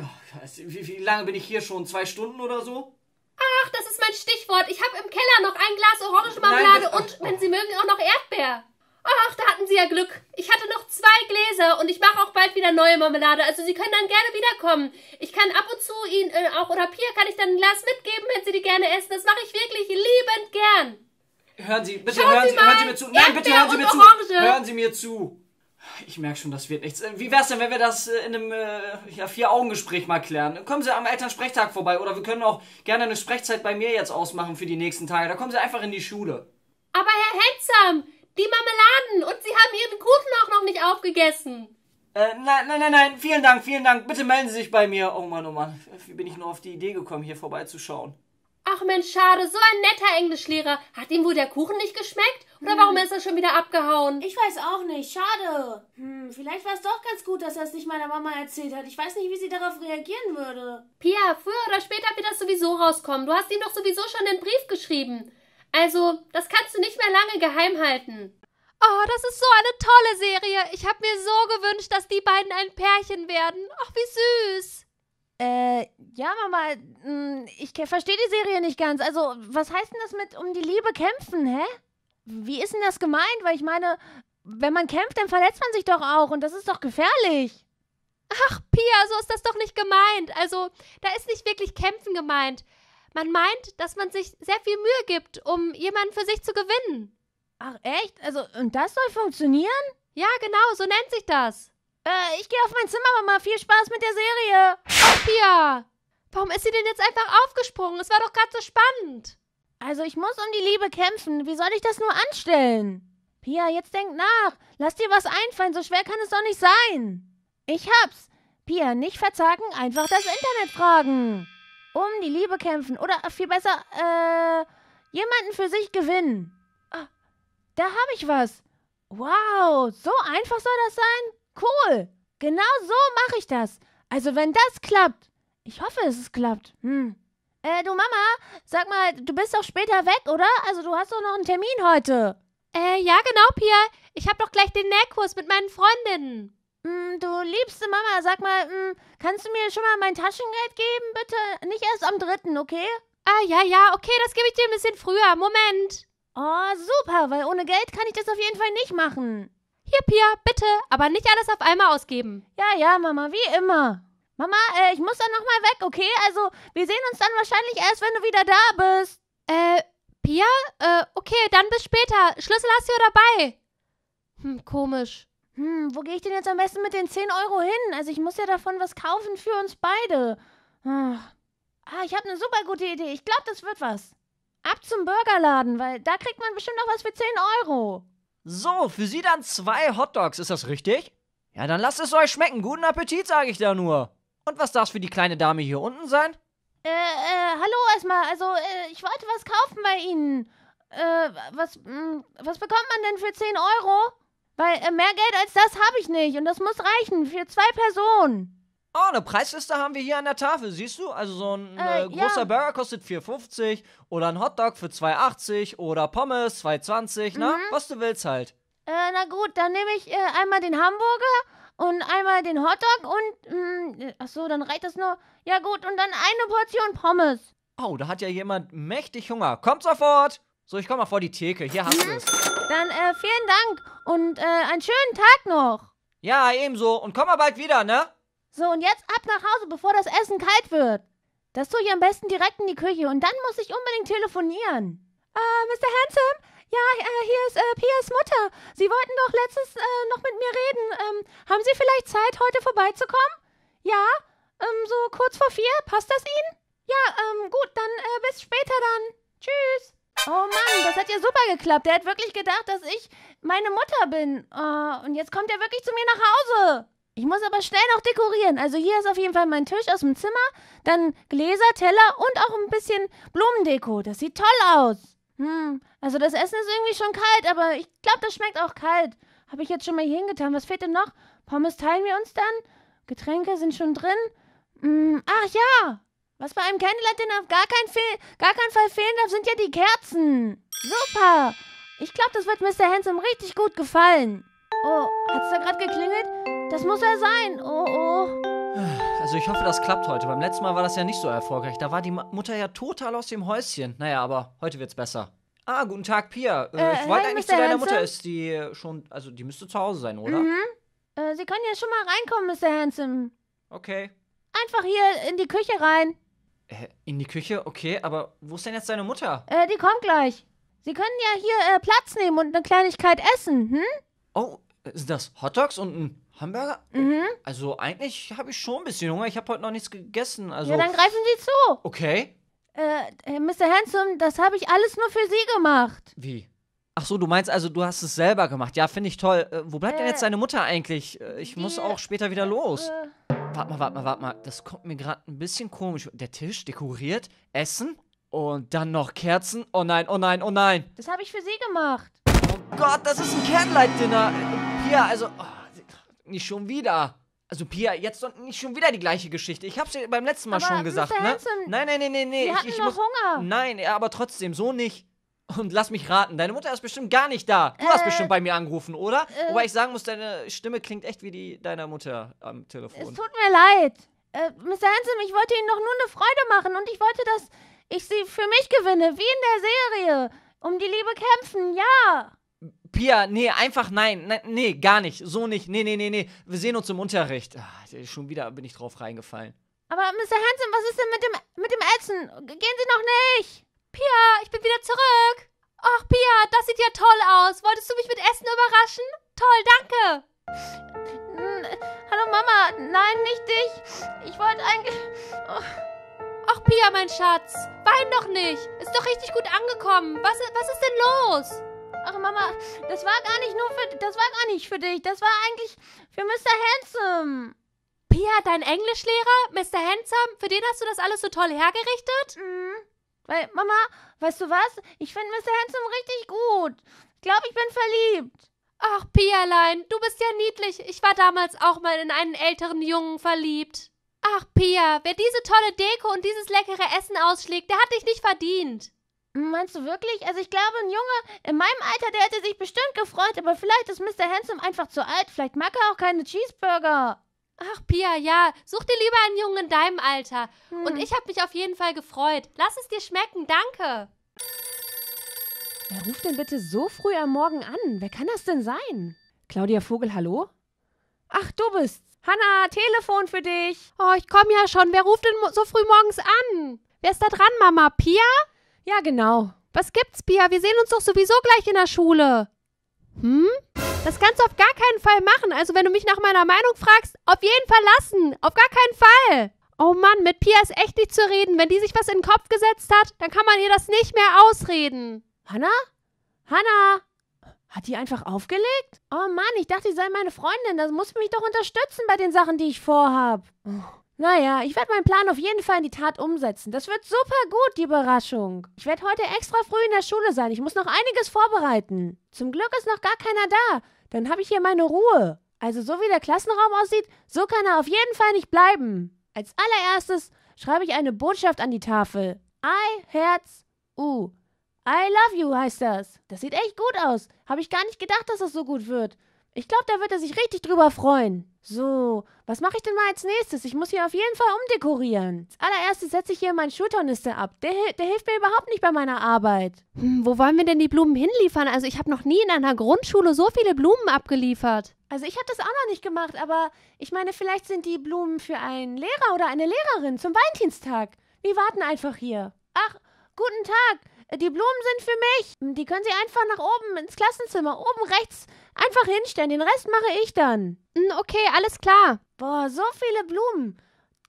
Wie, wie lange bin ich hier schon? Zwei Stunden oder so? Ach, das ist mein Stichwort. Ich habe im Keller noch ein Glas Orangenmarmelade Nein, das, und, wenn Sie mögen, auch noch Erdbeer. Ach, da hatten Sie ja Glück. Ich hatte noch zwei Gläser und ich mache auch bald wieder neue Marmelade. Also Sie können dann gerne wiederkommen. Ich kann ab und zu Ihnen äh, auch, oder Pia, kann ich dann ein Glas mitgeben, wenn Sie die gerne essen. Das mache ich wirklich liebend gern. Hören Sie, bitte hören Sie, hören Sie mir zu. Nein, Erdbeer bitte hören Sie mir Orange. zu. Hören Sie mir zu. Ich merke schon, das wird nichts. Wie wär's denn, wenn wir das in einem äh, ja, Vier-Augen-Gespräch mal klären? Kommen Sie am Elternsprechtag vorbei oder wir können auch gerne eine Sprechzeit bei mir jetzt ausmachen für die nächsten Tage. Da kommen Sie einfach in die Schule. Aber Herr Handsome, die Marmeladen und Sie haben Ihren Kuchen auch noch nicht aufgegessen. Äh, nein, nein, nein, nein, vielen Dank, vielen Dank. Bitte melden Sie sich bei mir. Oh Mann, oh Mann, wie bin ich nur auf die Idee gekommen, hier vorbeizuschauen? Ach Mensch, schade, so ein netter Englischlehrer. Hat ihm wohl der Kuchen nicht geschmeckt? Oder hm. warum ist er schon wieder abgehauen? Ich weiß auch nicht, schade. Hm, vielleicht war es doch ganz gut, dass er es nicht meiner Mama erzählt hat. Ich weiß nicht, wie sie darauf reagieren würde. Pia, früher oder später wird das sowieso rauskommen. Du hast ihm doch sowieso schon den Brief geschrieben. Also, das kannst du nicht mehr lange geheim halten. Oh, das ist so eine tolle Serie. Ich habe mir so gewünscht, dass die beiden ein Pärchen werden. Ach, wie süß. Äh, ja, Mama, ich verstehe die Serie nicht ganz. Also, was heißt denn das mit um die Liebe kämpfen, hä? Wie ist denn das gemeint? Weil ich meine, wenn man kämpft, dann verletzt man sich doch auch. Und das ist doch gefährlich. Ach, Pia, so ist das doch nicht gemeint. Also, da ist nicht wirklich kämpfen gemeint. Man meint, dass man sich sehr viel Mühe gibt, um jemanden für sich zu gewinnen. Ach, echt? Also, und das soll funktionieren? Ja, genau, so nennt sich das. Äh, ich gehe auf mein Zimmer, Mama. Viel Spaß mit der Serie. Ach, Pia. Warum ist sie denn jetzt einfach aufgesprungen? Es war doch gerade so spannend. Also, ich muss um die Liebe kämpfen. Wie soll ich das nur anstellen? Pia, jetzt denk nach. Lass dir was einfallen. So schwer kann es doch nicht sein. Ich hab's. Pia, nicht verzagen, einfach das Internet fragen. Um die Liebe kämpfen. Oder viel besser, äh, jemanden für sich gewinnen. Ah, da habe ich was. Wow, so einfach soll das sein? Cool. Genau so mache ich das. Also wenn das klappt. Ich hoffe, dass es klappt. Hm. Äh, du Mama, sag mal, du bist doch später weg, oder? Also du hast doch noch einen Termin heute. Äh, ja genau, Pia. Ich habe doch gleich den Nähkurs mit meinen Freundinnen. Du liebste Mama, sag mal, kannst du mir schon mal mein Taschengeld geben, bitte? Nicht erst am dritten, okay? Ah, ja, ja, okay, das gebe ich dir ein bisschen früher. Moment. Oh, super, weil ohne Geld kann ich das auf jeden Fall nicht machen. Hier, Pia, bitte, aber nicht alles auf einmal ausgeben. Ja, ja, Mama, wie immer. Mama, äh, ich muss dann nochmal weg, okay? Also, wir sehen uns dann wahrscheinlich erst, wenn du wieder da bist. Äh, Pia? Äh, okay, dann bis später. Schlüssel hast du ja dabei. Hm, komisch. Hm, wo gehe ich denn jetzt am besten mit den zehn Euro hin? Also ich muss ja davon was kaufen für uns beide. Ach. Ah, ich habe eine super gute Idee. Ich glaube, das wird was. Ab zum Burgerladen, weil da kriegt man bestimmt noch was für zehn Euro. So, für Sie dann zwei Hotdogs, ist das richtig? Ja, dann lasst es euch schmecken. Guten Appetit, sage ich da nur. Und was darf es für die kleine Dame hier unten sein? Äh, äh, hallo erstmal. Also, äh, ich wollte was kaufen bei Ihnen. Äh, was, mh, was bekommt man denn für zehn Euro? Weil äh, mehr Geld als das habe ich nicht und das muss reichen für zwei Personen. Oh, eine Preisliste haben wir hier an der Tafel, siehst du? Also so ein äh, äh, großer ja. Burger kostet vier fünfzig oder ein Hotdog für zwei achtzig oder Pommes zwei zwanzig, mhm. ne? Was du willst halt. Äh, na gut, dann nehme ich äh, einmal den Hamburger und einmal den Hotdog und, mh, ach so, dann reicht das nur. Ja gut, und dann eine Portion Pommes. Oh, da hat ja jemand mächtig Hunger. Kommt sofort! So, ich komme mal vor die Theke. Hier hast mhm. du es. Dann äh, vielen Dank und äh, einen schönen Tag noch. Ja, ebenso. Und komm mal bald wieder, ne? So, und jetzt ab nach Hause, bevor das Essen kalt wird. Das tue ich am besten direkt in die Küche und dann muss ich unbedingt telefonieren. Äh, Mister Handsome? Ja, äh, hier ist äh, Pias Mutter. Sie wollten doch letztens äh, noch mit mir reden. Ähm, haben Sie vielleicht Zeit, heute vorbeizukommen? Ja, ähm, so kurz vor vier. Passt das Ihnen? Ja, ähm, gut, dann äh, bis später dann. Tschüss. Oh Mann, das hat ja super geklappt. Der hat wirklich gedacht, dass ich meine Mutter bin. Uh, und jetzt kommt er wirklich zu mir nach Hause. Ich muss aber schnell noch dekorieren. Also hier ist auf jeden Fall mein Tisch aus dem Zimmer, dann Gläser, Teller und auch ein bisschen Blumendeko. Das sieht toll aus. Hm, also das Essen ist irgendwie schon kalt, aber ich glaube, das schmeckt auch kalt. Habe ich jetzt schon mal hier hingetan. Was fehlt denn noch? Pommes teilen wir uns dann. Getränke sind schon drin. Hm, ach ja. Was bei einem Candlelight denn auf gar keinen, Fehl, gar keinen Fall fehlen darf, sind ja die Kerzen. Super. Ich glaube, das wird Mister Handsome richtig gut gefallen. Oh, hat's da gerade geklingelt? Das muss er sein. Oh, oh. Also ich hoffe, das klappt heute. Beim letzten Mal war das ja nicht so erfolgreich. Da war die Mutter ja total aus dem Häuschen. Naja, aber heute wird's besser. Ah, guten Tag, Pia. Äh, ich äh, wollte eigentlich Mister zu deiner Handsome? Mutter. Ist die schon, also die müsste zu Hause sein, oder? Mhm. Äh, Sie können ja schon mal reinkommen, Mister Handsome. Okay. Einfach hier in die Küche rein. In die Küche? Okay, aber wo ist denn jetzt deine Mutter? Äh, die kommt gleich. Sie können ja hier äh, Platz nehmen und eine Kleinigkeit essen, hm? Oh, sind das Hotdogs und ein Hamburger? Mhm. Also eigentlich habe ich schon ein bisschen Hunger. Ich habe heute noch nichts gegessen, also... Ja, dann greifen Sie zu. Okay. Äh, Mister Handsome, das habe ich alles nur für Sie gemacht. Wie? Ach so, du meinst also, du hast es selber gemacht. Ja, finde ich toll. Äh, wo bleibt äh, denn jetzt deine Mutter eigentlich? Ich die, muss auch später wieder los. Äh, Warte mal, warte mal, warte mal. Das kommt mir gerade ein bisschen komisch. Der Tisch dekoriert, Essen und dann noch Kerzen. Oh nein, oh nein, oh nein. Das habe ich für Sie gemacht. Oh Gott, das ist ein Candlelight-Dinner. Pia, also... Oh, nicht schon wieder. Also Pia, jetzt doch nicht schon wieder die gleiche Geschichte. Ich habe es dir beim letzten Mal aber schon gesagt, Mister Hansen, ne? Nein, nein, nein, nein, nein. Sie ich, hatten ich noch muss, Hunger. Nein, aber trotzdem, so nicht. Und lass mich raten, deine Mutter ist bestimmt gar nicht da. Du äh, hast bestimmt bei mir angerufen, oder? Äh, Wobei ich sagen muss, deine Stimme klingt echt wie die deiner Mutter am Telefon. Es tut mir leid. Äh, Mister Hansen, ich wollte Ihnen doch nur eine Freude machen und ich wollte, dass ich sie für mich gewinne, wie in der Serie. Um die Liebe kämpfen, ja. Pia, nee, einfach nein. Nee, nee, gar nicht. So nicht. Nee, nee, nee, nee. Wir sehen uns im Unterricht. Ach, schon wieder bin ich drauf reingefallen. Aber Mister Hansen, was ist denn mit dem, mit dem Essen? Gehen Sie noch nicht. Pia, ich bin wieder zurück. Ach, Pia, das sieht ja toll aus. Wolltest du mich mit Essen überraschen? Toll, danke. Hallo Mama, nein, nicht dich. Ich wollte eigentlich... Ach, Pia, mein Schatz, wein doch nicht. Ist doch richtig gut angekommen. Was, was ist denn los? Ach, Mama, das war gar nicht nur für... Das war gar nicht für dich. Das war eigentlich für Mister Handsome. Pia, dein Englischlehrer, Mister Handsome, für den hast du das alles so toll hergerichtet? Mhm. Weil, Mama, weißt du was? Ich finde Mister Handsome richtig gut. Ich glaube, ich bin verliebt. Ach, Pialein, du bist ja niedlich. Ich war damals auch mal in einen älteren Jungen verliebt. Ach, Pia, wer diese tolle Deko und dieses leckere Essen ausschlägt, der hat dich nicht verdient. Meinst du wirklich? Also ich glaube, ein Junge in meinem Alter, der hätte sich bestimmt gefreut, aber vielleicht ist Mister Handsome einfach zu alt. Vielleicht mag er auch keine Cheeseburger. Ach, Pia, ja, such dir lieber einen Jungen in deinem Alter. Hm. Und ich habe mich auf jeden Fall gefreut. Lass es dir schmecken, danke. Wer ruft denn bitte so früh am Morgen an? Wer kann das denn sein? Claudia Vogel, hallo? Ach, du bist's. Hannah, Telefon für dich. Oh, ich komme ja schon. Wer ruft denn so früh morgens an? Wer ist da dran, Mama? Pia? Ja, genau. Was gibt's, Pia? Wir sehen uns doch sowieso gleich in der Schule. Hm? Das kannst du auf gar keinen Fall machen. Also, wenn du mich nach meiner Meinung fragst, auf jeden Fall lassen. Auf gar keinen Fall. Oh Mann, mit Pia ist echt nicht zu reden. Wenn die sich was in den Kopf gesetzt hat, dann kann man ihr das nicht mehr ausreden. Hannah? Hannah? Hat die einfach aufgelegt? Oh Mann, ich dachte, sie sei meine Freundin. Das muss mich doch unterstützen bei den Sachen, die ich vorhab. Naja, ich werde meinen Plan auf jeden Fall in die Tat umsetzen. Das wird super gut, die Überraschung. Ich werde heute extra früh in der Schule sein. Ich muss noch einiges vorbereiten. Zum Glück ist noch gar keiner da. Dann habe ich hier meine Ruhe. Also so wie der Klassenraum aussieht, so kann er auf jeden Fall nicht bleiben. Als allererstes schreibe ich eine Botschaft an die Tafel. I, Herz, U. I love you heißt das. Das sieht echt gut aus. Habe ich gar nicht gedacht, dass das so gut wird. Ich glaube, da wird er sich richtig drüber freuen. So, was mache ich denn mal als nächstes? Ich muss hier auf jeden Fall umdekorieren. Als allererstes setze ich hier meinen Schultornister ab. Der, der hilft mir überhaupt nicht bei meiner Arbeit. Hm, wo wollen wir denn die Blumen hinliefern? Also ich habe noch nie in einer Grundschule so viele Blumen abgeliefert. Also ich habe das auch noch nicht gemacht, aber ich meine, vielleicht sind die Blumen für einen Lehrer oder eine Lehrerin zum Valentinstag. Wir warten einfach hier. Ach, guten Tag. Die Blumen sind für mich. Die können Sie einfach nach oben ins Klassenzimmer, oben rechts, einfach hinstellen. Den Rest mache ich dann. Okay, alles klar. Boah, so viele Blumen.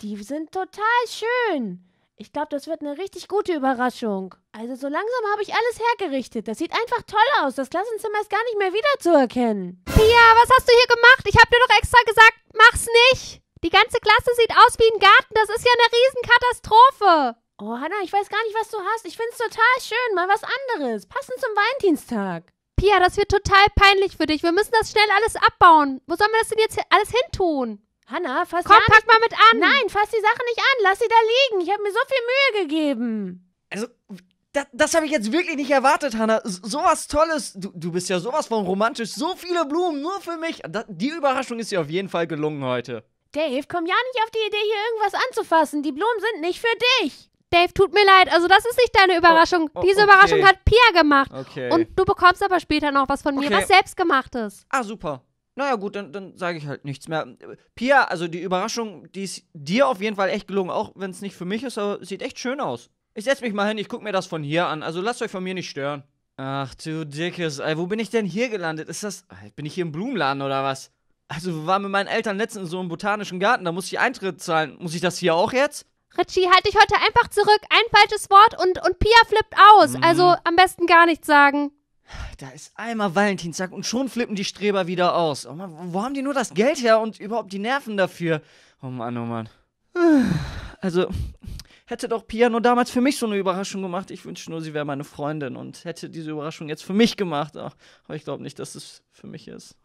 Die sind total schön. Ich glaube, das wird eine richtig gute Überraschung. Also so langsam habe ich alles hergerichtet. Das sieht einfach toll aus. Das Klassenzimmer ist gar nicht mehr wiederzuerkennen. Pia, was hast du hier gemacht? Ich habe dir doch extra gesagt, mach's nicht. Die ganze Klasse sieht aus wie ein Garten. Das ist ja eine Riesenkatastrophe. Oh, Hannah, ich weiß gar nicht, was du hast. Ich find's total schön. Mal was anderes. Passend zum Valentinstag. Pia, das wird total peinlich für dich. Wir müssen das schnell alles abbauen. Wo sollen wir das denn jetzt alles hintun? Hannah, fass die Sachen. Komm, pack mal mit an. Nein, fass die Sachen nicht an. Lass sie da liegen. Ich habe mir so viel Mühe gegeben. Also, das, das habe ich jetzt wirklich nicht erwartet, Hannah. So was Tolles. Du, du bist ja sowas von romantisch. So viele Blumen, nur für mich. Die Überraschung ist dir auf jeden Fall gelungen heute. Dave, komm ja nicht auf die Idee, hier irgendwas anzufassen. Die Blumen sind nicht für dich. Dave, tut mir leid, also das ist nicht deine Überraschung. Oh, oh, Diese okay. Überraschung hat Pia gemacht. Okay. Und du bekommst aber später noch was von mir, okay. was selbstgemachtes. Ah, super. Naja gut, dann, dann sage ich halt nichts mehr. Pia, also die Überraschung, die ist dir auf jeden Fall echt gelungen, auch wenn es nicht für mich ist, aber sieht echt schön aus. Ich setz mich mal hin, ich gucke mir das von hier an, also lasst euch von mir nicht stören. Ach du dickes Ei, wo bin ich denn hier gelandet? Ist das, bin ich hier im Blumenladen oder was? Also wir waren mit meinen Eltern letztens in so einem botanischen Garten, da musste ich Eintritt zahlen. Muss ich das hier auch jetzt? Richie, halt dich heute einfach zurück. Ein falsches Wort und, und Pia flippt aus. Mhm. Also am besten gar nichts sagen. Da ist einmal Valentinstag und schon flippen die Streber wieder aus. Oh Mann, wo haben die nur das Geld her und überhaupt die Nerven dafür? Oh Mann, oh Mann. Also, hätte doch Pia nur damals für mich so eine Überraschung gemacht. Ich wünschte nur, sie wäre meine Freundin und hätte diese Überraschung jetzt für mich gemacht. Ach, aber ich glaube nicht, dass es für mich ist.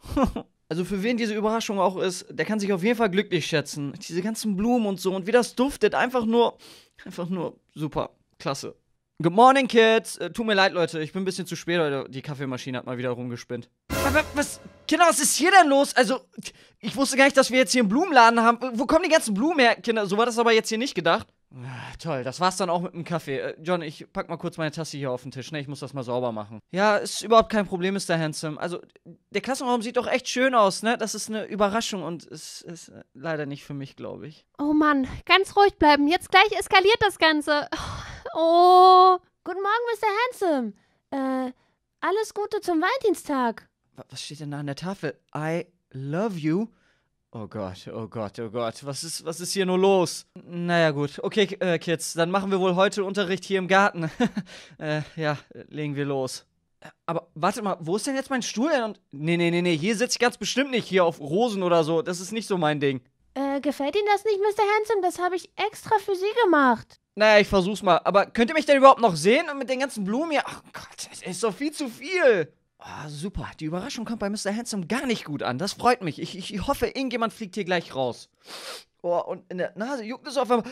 Also für wen diese Überraschung auch ist, der kann sich auf jeden Fall glücklich schätzen. Diese ganzen Blumen und so und wie das duftet, einfach nur, einfach nur super, klasse. Good morning, Kids. Äh, tut mir leid, Leute. Ich bin ein bisschen zu spät, Leute. Die Kaffeemaschine hat mal wieder rumgespinnt. Was? Kinder, was ist hier denn los? Also, ich wusste gar nicht, dass wir jetzt hier einen Blumenladen haben. Wo kommen die ganzen Blumen her, Kinder? So war das aber jetzt hier nicht gedacht. Ah, toll, das war's dann auch mit dem Kaffee. Äh, John, ich pack mal kurz meine Tasse hier auf den Tisch, ne? Ich muss das mal sauber machen. Ja, ist überhaupt kein Problem, Mister Handsome. Also, der Klassenraum sieht doch echt schön aus, ne? Das ist eine Überraschung und es ist, ist leider nicht für mich, glaube ich. Oh Mann, ganz ruhig bleiben. Jetzt gleich eskaliert das Ganze. Oh, guten Morgen, Mister Handsome. Äh, alles Gute zum Valentinstag. Was steht denn da an der Tafel? I love you. Oh Gott, oh Gott, oh Gott. Was ist, was ist hier nur los? Naja, gut. Okay, äh, Kids, dann machen wir wohl heute Unterricht hier im Garten. äh, ja, legen wir los. Aber warte mal, wo ist denn jetzt mein Stuhl? Und nee, nee, nee, nee, hier sitze ich ganz bestimmt nicht hier auf Rosen oder so. Das ist nicht so mein Ding. Äh, gefällt Ihnen das nicht, Mister Handsome? Das habe ich extra für Sie gemacht. Naja, ich versuch's mal. Aber könnt ihr mich denn überhaupt noch sehen? Und mit den ganzen Blumen hier... Ach Gott, das ist doch viel zu viel. Oh, super, die Überraschung kommt bei Mister Handsome gar nicht gut an. Das freut mich. Ich, ich, ich hoffe, irgendjemand fliegt hier gleich raus. Oh, und in der Nase juckt es auf einmal.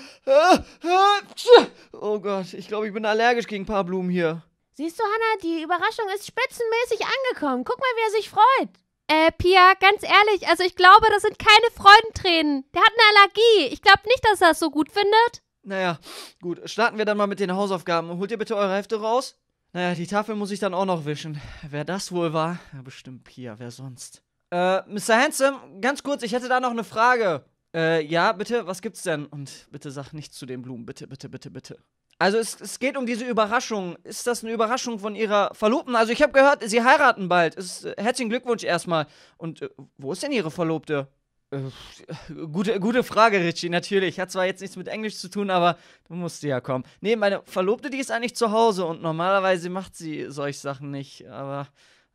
Oh Gott, ich glaube, ich bin allergisch gegen ein paar Blumen hier. Siehst du, Hannah, die Überraschung ist spitzenmäßig angekommen. Guck mal, wie er sich freut. Äh, Pia, ganz ehrlich, also ich glaube, das sind keine Freudentränen. Der hat eine Allergie. Ich glaube nicht, dass er es so gut findet. Naja, gut, starten wir dann mal mit den Hausaufgaben. Holt ihr bitte eure Hefte raus? Naja, die Tafel muss ich dann auch noch wischen. Wer das wohl war? Ja, bestimmt Pia, wer sonst? Äh, Mister Handsome, ganz kurz, ich hätte da noch eine Frage. Äh, ja, bitte, was gibt's denn? Und bitte sag nichts zu den Blumen, bitte, bitte, bitte, bitte. Also es, es geht um diese Überraschung. Ist das eine Überraschung von ihrer Verlobten? Also ich habe gehört, sie heiraten bald. Ist, äh, herzlichen Glückwunsch erstmal. Und äh, wo ist denn ihre Verlobte? Äh, gute, gute Frage, Richie, natürlich. Hat zwar jetzt nichts mit Englisch zu tun, aber du musst ja kommen. Nee, meine Verlobte, die ist eigentlich zu Hause und normalerweise macht sie solche Sachen nicht, aber...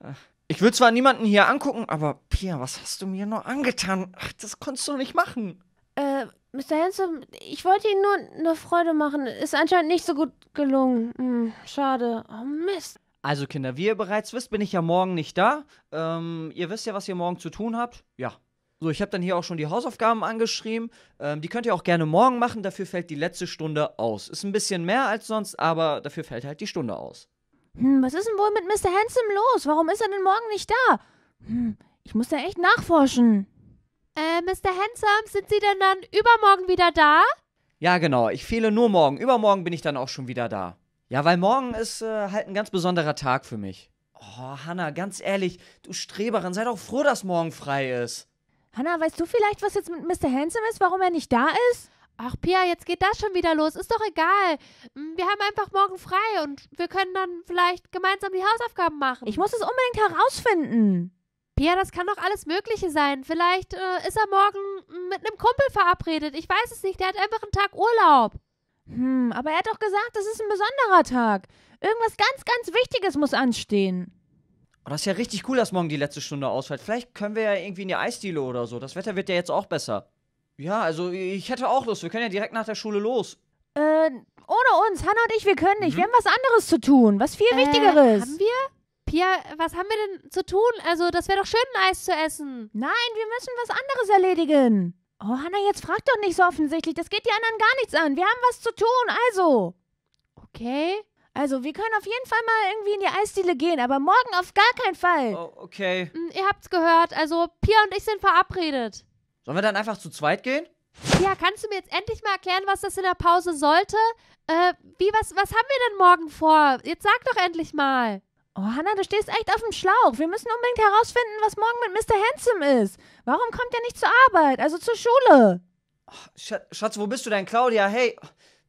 Äh. Ich will zwar niemanden hier angucken, aber Pia, was hast du mir nur angetan? Ach, das konntest du nicht machen. Äh, Mister Handsome, ich wollte Ihnen nur eine Freude machen. Ist anscheinend nicht so gut gelungen. Hm, schade. Oh, Mist. Also, Kinder, wie ihr bereits wisst, bin ich ja morgen nicht da. Ähm, ihr wisst ja, was ihr morgen zu tun habt. Ja. So, ich habe dann hier auch schon die Hausaufgaben angeschrieben. Ähm, die könnt ihr auch gerne morgen machen, dafür fällt die letzte Stunde aus. Ist ein bisschen mehr als sonst, aber dafür fällt halt die Stunde aus. Hm, was ist denn wohl mit Mister Handsome los? Warum ist er denn morgen nicht da? Hm, ich muss da echt nachforschen. Äh, Mister Handsome, sind Sie denn dann übermorgen wieder da? Ja, genau, ich fehle nur morgen. Übermorgen bin ich dann auch schon wieder da. Ja, weil morgen ist äh, halt ein ganz besonderer Tag für mich. Oh, Hannah, ganz ehrlich, du Streberin, sei doch froh, dass morgen frei ist. Hannah, weißt du vielleicht, was jetzt mit Mister Handsome ist, warum er nicht da ist? Ach, Pia, jetzt geht das schon wieder los. Ist doch egal. Wir haben einfach morgen frei und wir können dann vielleicht gemeinsam die Hausaufgaben machen. Ich muss es unbedingt herausfinden. Pia, das kann doch alles Mögliche sein. Vielleicht äh, ist er morgen mit einem Kumpel verabredet. Ich weiß es nicht. Der hat einfach einen Tag Urlaub. Hm, aber er hat doch gesagt, das ist ein besonderer Tag. Irgendwas ganz, ganz Wichtiges muss anstehen. Oh, das ist ja richtig cool, dass morgen die letzte Stunde ausfällt. Vielleicht können wir ja irgendwie in die Eisdiele oder so. Das Wetter wird ja jetzt auch besser. Ja, also ich hätte auch Lust. Wir können ja direkt nach der Schule los. Äh, ohne uns. Hannah und ich, wir können nicht. Mhm. Wir haben was anderes zu tun. Was viel äh, Wichtigeres. Haben wir? Pia, was haben wir denn zu tun? Also, das wäre doch schön, ein Eis zu essen. Nein, wir müssen was anderes erledigen. Oh, Hannah, jetzt frag doch nicht so offensichtlich. Das geht die anderen gar nichts an. Wir haben was zu tun, also. Okay. Also, wir können auf jeden Fall mal irgendwie in die Eisdiele gehen, aber morgen auf gar keinen Fall. Oh, okay. Ihr habt's gehört, also Pia und ich sind verabredet. Sollen wir dann einfach zu zweit gehen? Ja, kannst du mir jetzt endlich mal erklären, was das in der Pause sollte? Äh, wie, was, was haben wir denn morgen vor? Jetzt sag doch endlich mal. Oh, Hannah, du stehst echt auf dem Schlauch. Wir müssen unbedingt herausfinden, was morgen mit Mister Handsome ist. Warum kommt er nicht zur Arbeit, also zur Schule? Ach, Schatz, wo bist du denn, Claudia? Hey...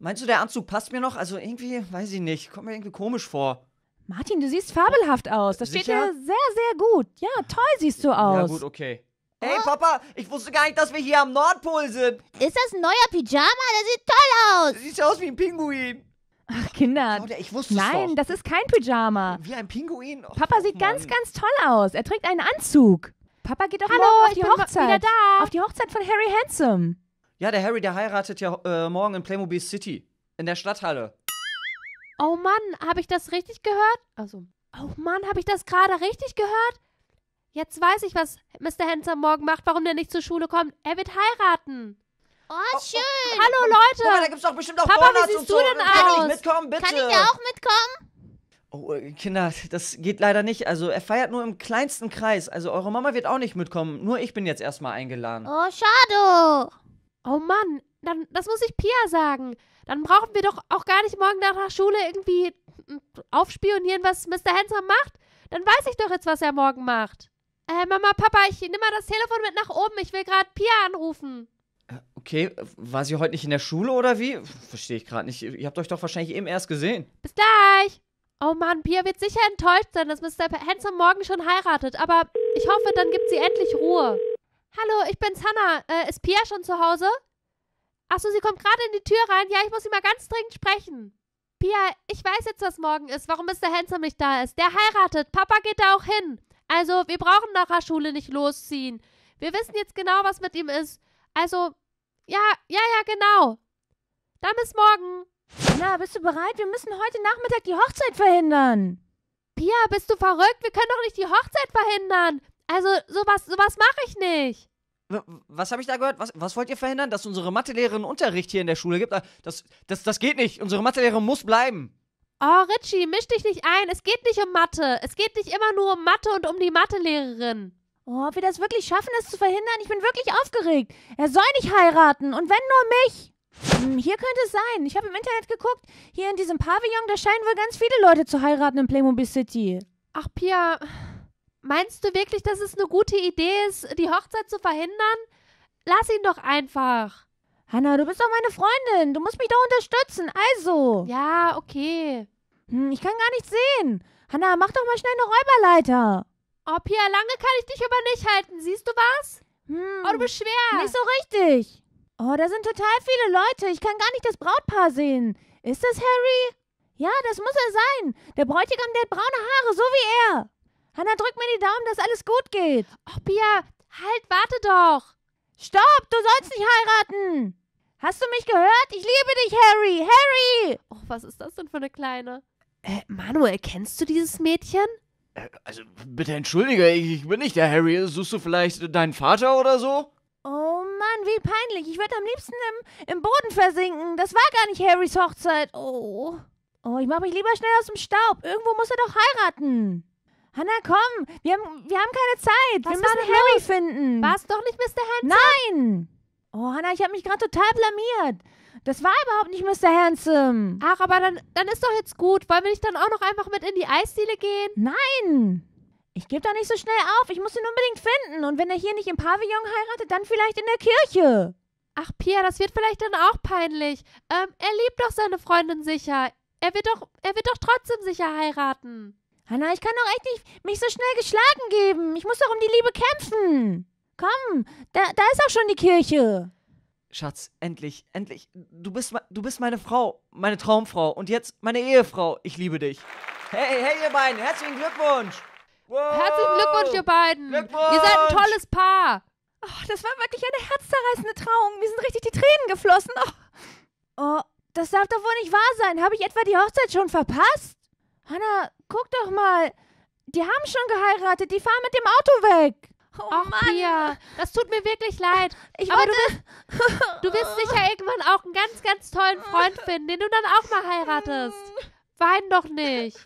Meinst du, der Anzug passt mir noch? Also irgendwie, weiß ich nicht, kommt mir irgendwie komisch vor. Martin, du siehst fabelhaft aus. Das Sicher? Steht dir sehr, sehr gut. Ja, toll siehst du aus. Ja gut, okay. Hey, oh. Papa, ich wusste gar nicht, dass wir hier am Nordpol sind. Ist das ein neuer Pyjama? Der sieht toll aus. Das sieht aus wie ein Pinguin. Ach, Kinder. Claudia, ich wusste es doch. Nein, das ist kein Pyjama. Wie ein Pinguin? Oh, Papa sieht Mann. ganz, ganz toll aus. Er trägt einen Anzug. Papa geht auch Hallo, morgen auf die Hochzeit. Wieder da. Auf die Hochzeit von Harry Handsome. Ja, der Harry, der heiratet ja äh, morgen in Playmobil City. In der Stadthalle. Oh Mann, habe ich das richtig gehört? Also, oh Mann, habe ich das gerade richtig gehört? Jetzt weiß ich, was Mister Handsome morgen macht, warum der nicht zur Schule kommt. Er wird heiraten. Oh Oh, schön. Oh, oh. Hallo, Leute. Guck mal, da gibt's doch bestimmt auch Papa, wie siehst du denn aus? Kann ich mitkommen, bitte? Kann ich da auch mitkommen? Oh, Kinder, das geht leider nicht. Also, er feiert nur im kleinsten Kreis. Also, eure Mama wird auch nicht mitkommen. Nur ich bin jetzt erstmal eingeladen. Oh, schade. Oh, Mann. Dann, das muss ich Pia sagen. Dann brauchen wir doch auch gar nicht morgen nach der Schule irgendwie aufspionieren, was Mister Hansen macht. Dann weiß ich doch jetzt, was er morgen macht. Äh, Mama, Papa, ich nehme mal das Telefon mit nach oben. Ich will gerade Pia anrufen. Okay, war sie heute nicht in der Schule oder wie? Verstehe ich gerade nicht. Ihr habt euch doch wahrscheinlich eben erst gesehen. Bis gleich. Oh Mann, Pia wird sicher enttäuscht sein, dass Mister Handsome morgen schon heiratet. Aber ich hoffe, dann gibt sie endlich Ruhe. Hallo, ich bin's, Hannah. Äh, ist Pia schon zu Hause? Achso, sie kommt gerade in die Tür rein. Ja, ich muss sie mal ganz dringend sprechen. Pia, ich weiß jetzt, was morgen ist, warum Mister Handsome nicht da ist. Der heiratet. Papa geht da auch hin. Also, wir brauchen nach der Schule nicht losziehen. Wir wissen jetzt genau, was mit ihm ist. Also, ja, ja, ja, genau. Dann bis morgen. Na, bist du bereit? Wir müssen heute Nachmittag die Hochzeit verhindern. Pia, bist du verrückt? Wir können doch nicht die Hochzeit verhindern. Also, sowas, sowas mache ich nicht. Was habe ich da gehört? Was, was wollt ihr verhindern? Dass unsere Mathelehrerin Unterricht hier in der Schule gibt? Das, das, das geht nicht. Unsere Mathelehrerin muss bleiben. Oh, Richie, misch dich nicht ein. Es geht nicht um Mathe. Es geht nicht immer nur um Mathe und um die Mathelehrerin. Oh, ob wir das wirklich schaffen, das zu verhindern? Ich bin wirklich aufgeregt. Er soll nicht heiraten und wenn nur mich. Hm, hier könnte es sein. Ich habe im Internet geguckt. Hier in diesem Pavillon, da scheinen wohl ganz viele Leute zu heiraten in Playmobil City. Ach, Pia, meinst du wirklich, dass es eine gute Idee ist, die Hochzeit zu verhindern? Lass ihn doch einfach. Hannah, du bist doch meine Freundin. Du musst mich doch unterstützen. Also. Ja, okay. Hm, ich kann gar nichts sehen. Hannah, mach doch mal schnell eine Räuberleiter. Oh, Pia, lange kann ich dich aber nicht halten. Siehst du was? Hm, oh, du bist schwer. Nicht so richtig. Oh, da sind total viele Leute. Ich kann gar nicht das Brautpaar sehen. Ist das Harry? Ja, das muss er sein. Der Bräutigam, der hat braune Haare, so wie er. Hannah, drück mir die Daumen, dass alles gut geht. Oh, Pia, halt, warte doch. Stopp, du sollst nicht heiraten. Hast du mich gehört? Ich liebe dich, Harry. Harry! Oh, was ist das denn für eine Kleine? Äh, Manuel, kennst du dieses Mädchen? Also, bitte entschuldige, ich bin nicht der Harry. Suchst du vielleicht deinen Vater oder so? Oh Mann, wie peinlich. Ich würde am liebsten im, im Boden versinken. Das war gar nicht Harrys Hochzeit. Oh, oh, ich mache mich lieber schnell aus dem Staub. Irgendwo muss er doch heiraten. Hannah, komm. Wir haben, wir haben keine Zeit. Was wir müssen Harry los? Finden. War es doch nicht Mister Hansen? Nein. Oh, Hannah, ich habe mich gerade total blamiert. Das war überhaupt nicht Mister Handsome. Ach, aber dann, dann ist doch jetzt gut. Wollen wir nicht dann auch noch einfach mit in die Eisdiele gehen? Nein. Ich gebe da nicht so schnell auf. Ich muss ihn unbedingt finden. Und wenn er hier nicht im Pavillon heiratet, dann vielleicht in der Kirche. Ach, Pia, das wird vielleicht dann auch peinlich. Ähm, er liebt doch seine Freundin sicher. Er wird doch, er wird doch trotzdem sicher heiraten. Hannah, ich kann doch echt nicht mich so schnell geschlagen geben. Ich muss doch um die Liebe kämpfen. Komm, da, da ist auch schon die Kirche. Schatz, endlich, endlich. Du bist, du bist meine Frau, meine Traumfrau und jetzt meine Ehefrau. Ich liebe dich. Hey, hey, ihr beiden, herzlichen Glückwunsch. Wow. Herzlichen Glückwunsch, ihr beiden. Glückwunsch. Ihr seid ein tolles Paar. Oh, das war wirklich eine herzzerreißende Trauung. Mir sind richtig die Tränen geflossen. Oh, oh, das darf doch wohl nicht wahr sein. Habe ich etwa die Hochzeit schon verpasst? Hannah, guck doch mal. Die haben schon geheiratet. Die fahren mit dem Auto weg. Oh, ach, Mann. Pia, das tut mir wirklich leid. Ich Aber wollte... du, wirst, du wirst sicher irgendwann auch einen ganz, ganz tollen Freund finden, den du dann auch mal heiratest. Wein doch nicht.